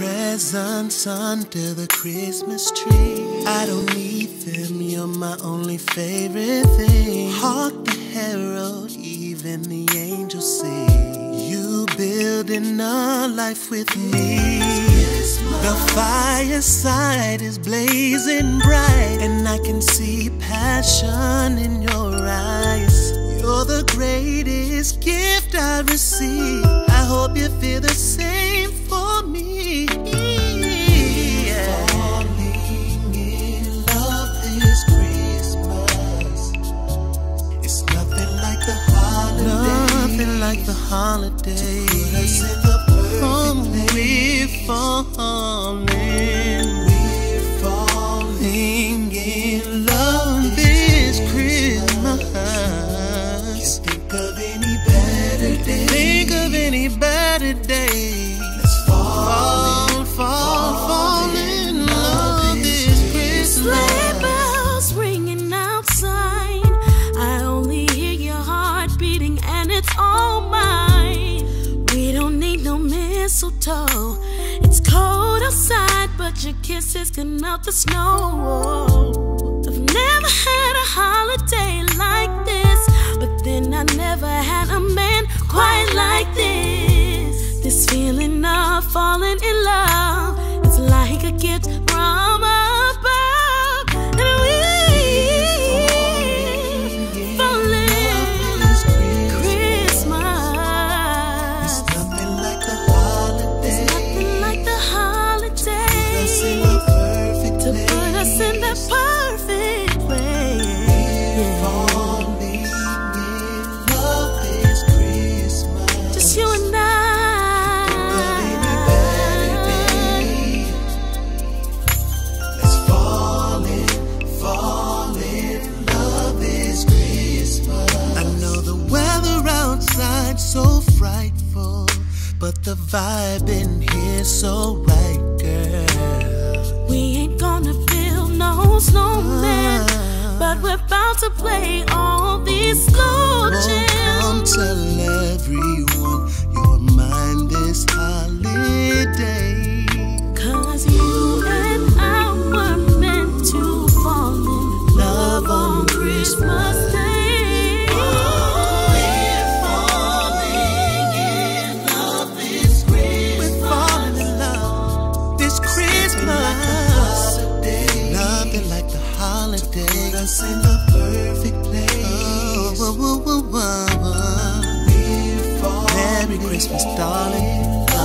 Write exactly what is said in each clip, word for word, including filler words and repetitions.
presents under the Christmas tree. I don't need them, you're my only favorite thing. Hark the herald, even the angels sing. You building a life with me. The fireside is blazing bright, and I can see passion in your eyes. You're the greatest gift I receive. I hope you feel the same for me. Falling in love this Christmas. It's nothing like the holidays. Nothing like the holidays. Oh, we're falling. We're falling in love this Christmas. Think of any better day. Think of any better day. Let's fall, fall, fall, fall in love this Christmas. Sleigh bells ringing outside. I only hear your heart beating, and it's all mine. We don't need no mistletoe. It's cold outside, but your kisses can melt the snow. I've never had a holiday like this. Then I never had a man quite like this. This feeling of falling in love, it's like a gift from above. And we fall in love this Christmas. It's nothing like the holidays. It's nothing like the holidays. To put us in the perfect place. Yeah. So frightful, but the vibe in here's so right, girl. We ain't gonna build no snowman, ah, but we're about to play all these slow jams. Come tell everyone you're mine this holiday. Cause you and I were meant to fall in love on Christmas Day. Us in the perfect place. Oh, oh, oh, oh, oh. Merry Christmas, darling. Oh.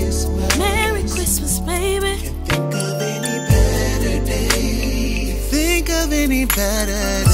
Christmas. Merry Christmas, baby. Can't think of any better day. Think of any better day.